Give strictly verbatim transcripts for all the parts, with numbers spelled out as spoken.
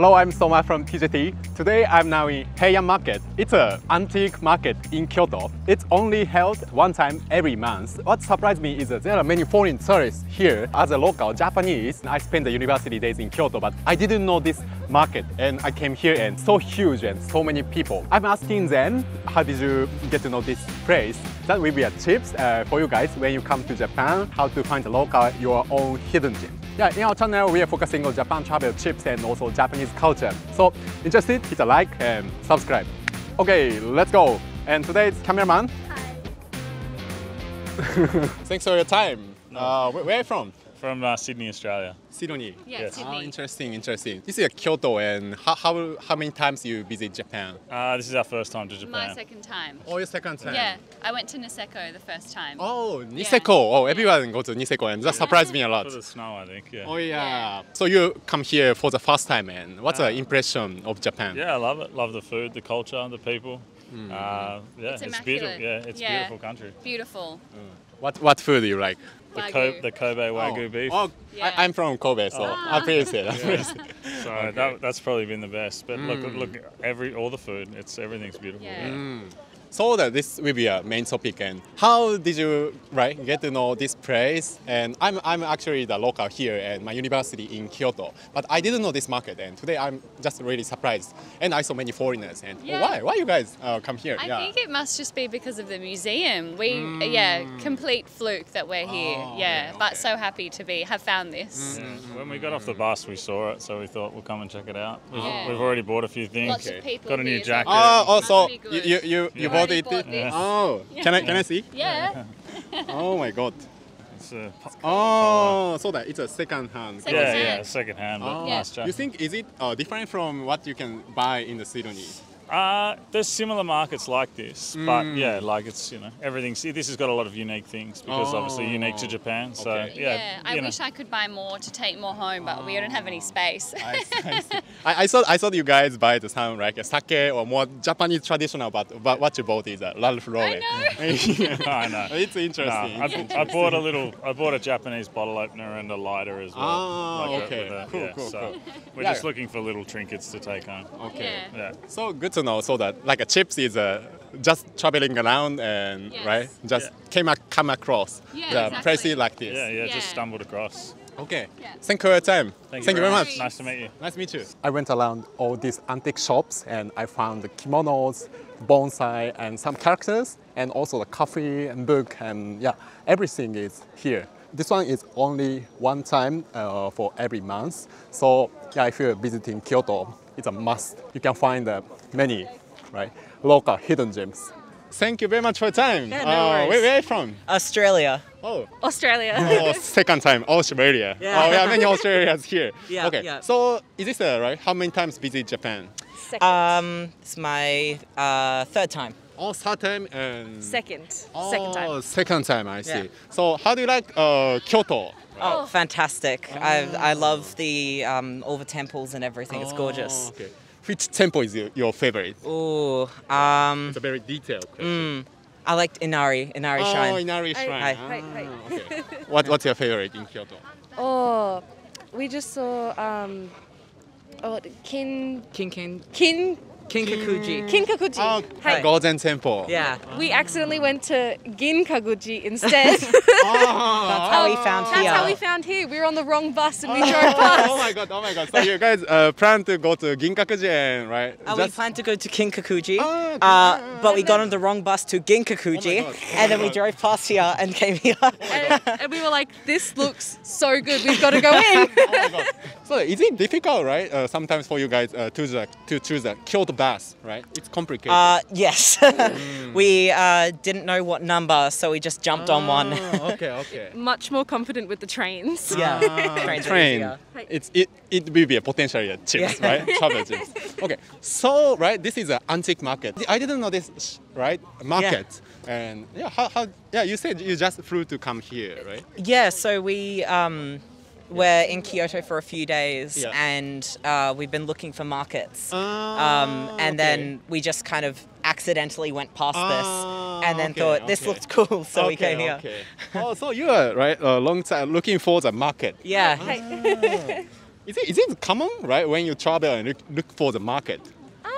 Hello, I'm Soma from T J T. Today I'm now in Heian Market. It's an antique market in Kyoto. It's only held one time every month. What surprised me is that there are many foreign tourists here. As a local Japanese, I spent the university days in Kyoto, but I didn't know this market, and I came here and so huge and so many people. I'm asking them, how did you get to know this place? That will be a tips uh, for you guys when you come to Japan, how to find a local, your own hidden gem. Yeah, in our channel, we are focusing on Japan travel tips and also Japanese culture. So, interested? Hit a like and subscribe. Okay, let's go. And today's cameraman. Hi. Thanks for your time. No. Uh, where, where are you from? From uh, Sydney, Australia. Sydney. Yeah, yes. Sydney. Oh, interesting, interesting. This is a Kyoto, and how how, how many times you visit Japan? Uh, this is our first time to Japan. My second time. Oh, your second time. Yeah, I went to Niseko the first time. Oh, Niseko. Yeah. Oh, everyone yeah. goes to Niseko, and that surprised me a lot. For the snow, I think. Yeah. Oh yeah. yeah. So you come here for the first time, and what's uh, the impression of Japan? Yeah, I love it. Love the food, the culture, the people. Mm. Uh, yeah, it's, it's beautiful. Yeah, it's yeah. beautiful country. Beautiful. Mm. What what food do you like? The, Ko the Kobe Wagyu oh. beef. Oh, yeah. I I'm from Kobe, so oh. I appreciate it. I appreciate it. Yeah. So okay. that, that's probably been the best. But mm. look, look, every all the food, it's everything's beautiful. Yeah. Yeah. Mm. So that this will be a main topic. And how did you right get to know this place? And I'm I'm actually the local here at my university in Kyoto, but I didn't know this market. And today I'm just really surprised. And I saw many foreigners. And yeah. oh, why why you guys uh, come here? I yeah. think it must just be because of the museum. We mm. yeah complete fluke that we're here. Oh, yeah, okay. but so happy to be have found this. Mm. When we got off the bus, we saw it, so we thought we'll come and check it out. We've, yeah. we've already bought a few things. Lots okay. of people got a new jacket. Oh, oh so you you you. you Bought it. Bought yeah. Oh, yeah. can I can I see? Yeah. Oh my God. It's a oh, so that it's a second hand. Second yeah, hand. yeah, second hand. But oh. nice you think is it uh, different from what you can buy in the Sydney? Uh, there's similar markets like this, mm. but yeah, like it's, you know, everything. See, this has got a lot of unique things because oh. obviously unique to Japan. So okay. yeah, yeah, I wish know. I could buy more to take more home, but oh. we don't have any space. I, I, I, I thought I thought you guys buy the sound like a sake or more Japanese traditional, but, but what you bought is a Ralph Rowe. I know. yeah, I know. It's interesting. No, I, yeah. I bought a little. I bought a Japanese bottle opener and a lighter as well. Oh, like okay. A, a, cool, yeah, cool, so cool. We're yeah. just looking for little trinkets to take home. Okay. Yeah. yeah. So good. To know so that like a chips is uh, just traveling around and yes. right just yeah. came come across yeah, the exactly. places like this. Yeah, yeah, yeah, just stumbled across. Okay, yeah. thank you for your time. Thank, Thank you very much. much. Nice to meet you. Nice to meet you. I went around all these antique shops and I found the kimonos, bonsai, and some characters, and also the coffee and book, and yeah, everything is here. This one is only one time uh, for every month. So yeah, if you're visiting Kyoto, it's a must. You can find uh, many right, local hidden gems. Thank you very much for your time. Yeah, no uh, where, where are you from? Australia. Oh. Australia. Oh, second time, Australia. Yeah. Oh, we have many Australians here. Yeah, okay. Yeah. So is this uh, right? How many times visit Japan? Second. Um, it's my uh, third time. Oh, third time and... Second. Oh, second time. Oh, second time, I see. Yeah. So how do you like uh, Kyoto? Oh, fantastic. Oh. I, I love the, um, all the temples and everything. It's gorgeous. Oh, okay. Which temple is your, your favorite? Oh, um... It's a very detailed question. Mm, I liked Inari, Inari oh, Shrine. Oh, Inari Shrine. I, I, I, ah, I, I. Okay. what, what's your favorite in Kyoto? Oh, we just saw... Um, oh, Kin... Kin Kin. Kin... Kinkakuji. Kinkakuji. Oh, Hi. Golden Temple. Yeah. Oh. We accidentally went to Ginkakuji instead. oh, That's how we found here. That's how we found here. We were on the wrong bus and we drove past. Oh my God, oh my God. So you guys uh, plan to go to Ginkakuji and, right? Uh, Just... We planned to go to Kinkakuji, oh, okay. uh, but we got on the wrong bus to Ginkakuji, oh oh and then we drove past here and came here. Oh and, and we were like, this looks so good. We've got to go in. oh my God. So is it difficult, right, uh, sometimes for you guys uh, to, the, to choose a Kyoto bus, right? It's complicated. Uh, yes. mm. We uh, didn't know what number, so we just jumped oh, on one. okay, okay. Much more confident with the trains. Yeah. Ah, trains train. It's, it, it will be a potential yeah, chips, yeah. right? Travel chips. Okay. So, right, this is an antique market. I didn't know this, right? Market. Yeah. And yeah, how, how, yeah, you said you just flew to come here, right? Yeah, so we... Um, We're in Kyoto for a few days yeah. and uh, we've been looking for markets. Oh, um, and okay. then we just kind of accidentally went past oh, this and then okay, thought this okay. looked cool, so okay, we came here. Okay. Oh, so you are right, a long time looking for the market. Yeah. Oh. Is it, is it common, right, when you travel and look for the market?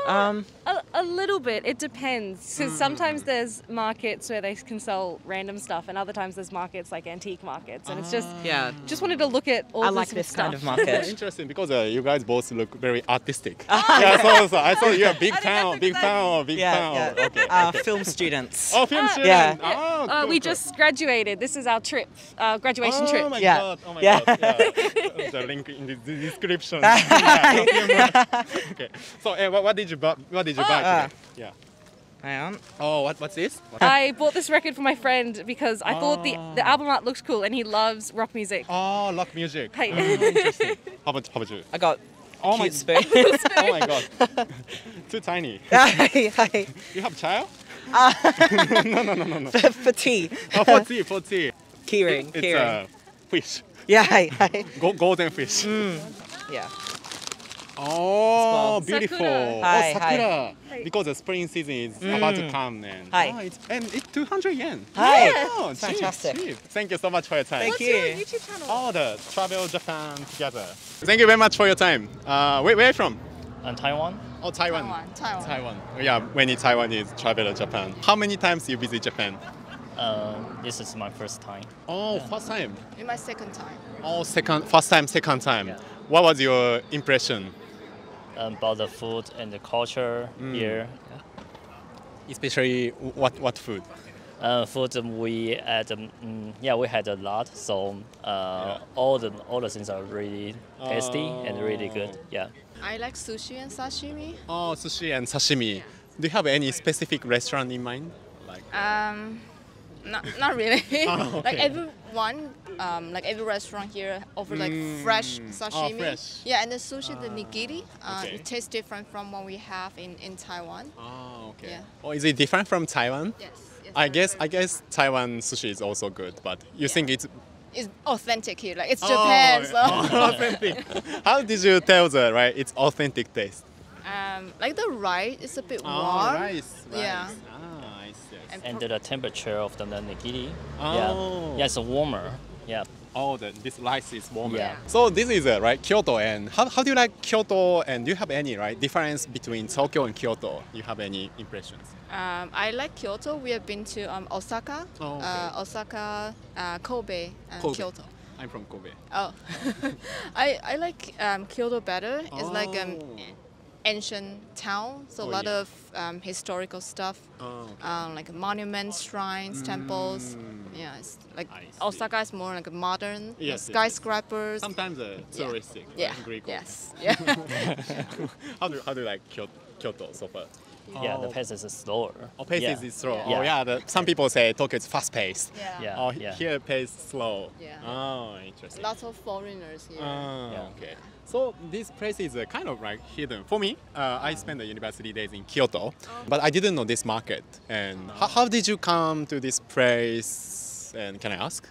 Um, a, a little bit. It depends. Because sometimes there's markets where they can sell random stuff, and other times there's markets like antique markets, and it's just yeah. Just wanted to look at all. I this like this stuff. Kind of market. Interesting, because uh, you guys both look very artistic. Oh, yeah, yeah. So, so I saw you're a big fan, big fan, big fan. Yeah. Okay, uh, okay. Film students. Oh, film uh, students. Yeah. Oh, cool, uh, we cool. just graduated. This is our trip, uh, graduation oh, trip. Oh my yeah. god! Oh my yeah. god! Yeah. The link in the description. Yeah, yeah. Okay. So, uh, what, what did you? What did you oh. buy today? Yeah. Hang on. Oh, what, what's this? What? I bought this record for my friend because I oh. thought the, the album art looked cool, and he loves rock music. Oh, rock music. Hey. Oh, interesting. How about, how about you? I got oh my spoon. spoon. Oh my god. Too tiny. You have child? Uh, no, no, no, no, no. For, for tea. Oh, for tea, for tea. Keyring, it, keyring. It's a uh, fish. Yeah, hey, hey. Golden fish. Mm. Yeah. Oh, beautiful! Sakura. Hi, oh, sakura! Hi. Because the spring season is mm. about to come, and oh, it's, and it's two hundred yen. Hi, yeah. Oh, fantastic! Cheap, cheap. Thank you so much for your time. Thank What's you. Your YouTube channel? Oh, the Travel Japan Together. Thank you very much for your time. Uh, where, where are you from? And Taiwan. Oh, Taiwan. Taiwan. Taiwan. Taiwan. Yeah, many Taiwanese travel to Japan. How many times you visit Japan? Uh, this is my first time. Oh, yeah. First time. It's my second time. Oh, second, first time, second time. Yeah. What was your impression? About the food and the culture mm. here. Especially what what food? Uh, food we had, um, yeah, we had a lot. So uh, yeah. all the all the things are really tasty oh. and really good. Yeah. I like sushi and sashimi. Oh, sushi and sashimi. Yeah. Do you have any specific restaurant in mind? Like um, not not really. Oh, okay. Like everyone, um, like every restaurant here offers like mm. fresh sashimi. Oh, fresh. Yeah, and the sushi, uh, the nigiri, uh, okay. it tastes different from what we have in, in Taiwan. Oh, okay. Yeah. Oh, is it different from Taiwan? Yes. yes I guess I guess Taiwan sushi is also good, but you yeah. think it's it's authentic here, like it's oh, Japan. So. Oh, authentic. How did you tell the right? It's authentic taste. Um, like the rice is a bit oh, warm. Rice, rice. Yeah. Ah. And the temperature of the nigiri, oh. yeah, yeah, it's warmer, yeah. Oh, the, this rice is warmer. Yeah. So this is uh, right Kyoto, and how, how do you like Kyoto? And do you have any right difference between Tokyo and Kyoto? You have any impressions? Um, I like Kyoto. We have been to um, Osaka, oh, okay. uh, Osaka, uh, Kobe, and Kobe. Kyoto. I'm from Kobe. Oh, I I like um, Kyoto better. Oh. It's like um. ancient town, so oh, a lot yeah. of um, historical stuff, oh, okay. um, like monuments, shrines, mm. temples. Yeah, it's like Osaka is more like a modern, yes, like skyscrapers. Sometimes a touristic, yeah. yeah. Greek. Yes. Yeah. how do how do you like Kyoto so far? Yeah, oh. the pace is slower. Oh, pace yeah. is slow. Yeah. Oh, yeah. The, some people say Tokyo is fast paced. Yeah. yeah. Oh, yeah. Here pace slow. Yeah. Oh, interesting. Lots of foreigners here. Oh, yeah. Okay. So this place is uh, kind of like hidden. For me, uh, I spent the university days in Kyoto, oh. but I didn't know this market. And oh. how, how did you come to this place? And can I ask?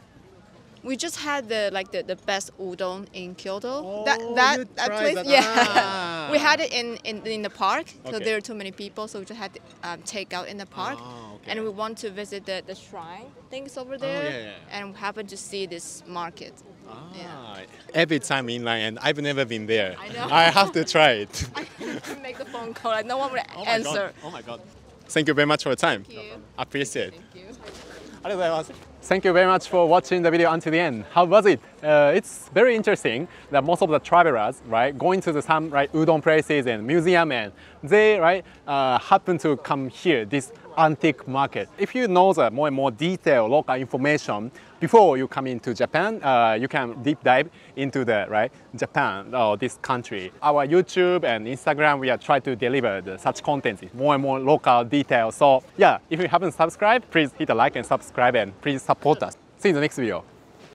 We just had the like the, the best udon in Kyoto. Oh, that that, you that place, that. yeah. Ah. We had it in, in, in the park, so okay. there were too many people, so we just had to um, take out in the park. Oh, okay. And we want to visit the, the shrine things over there, oh, yeah, yeah. and we happened to see this market. Ah. Yeah. Every time in line, and I've never been there. I know. I have to try it. I couldn't make the phone call, and no one would oh answer. God. Oh my god! Thank you very much for your time. Thank you. Appreciate. Thank you. Thank you. Thank you very much for watching the video until the end. How was it? Uh, it's very interesting that most of the travelers, right, going to the some right udon places and museum, and they right uh, happen to come here this antique market. If you know the more and more detailed local information before you come into Japan, uh, you can deep dive into the right Japan or this country. Our YouTube and Instagram, we are trying to deliver the, such contents, more and more local detail. So yeah, if you haven't subscribed, please hit the like and subscribe, and please support us. See you in the next video.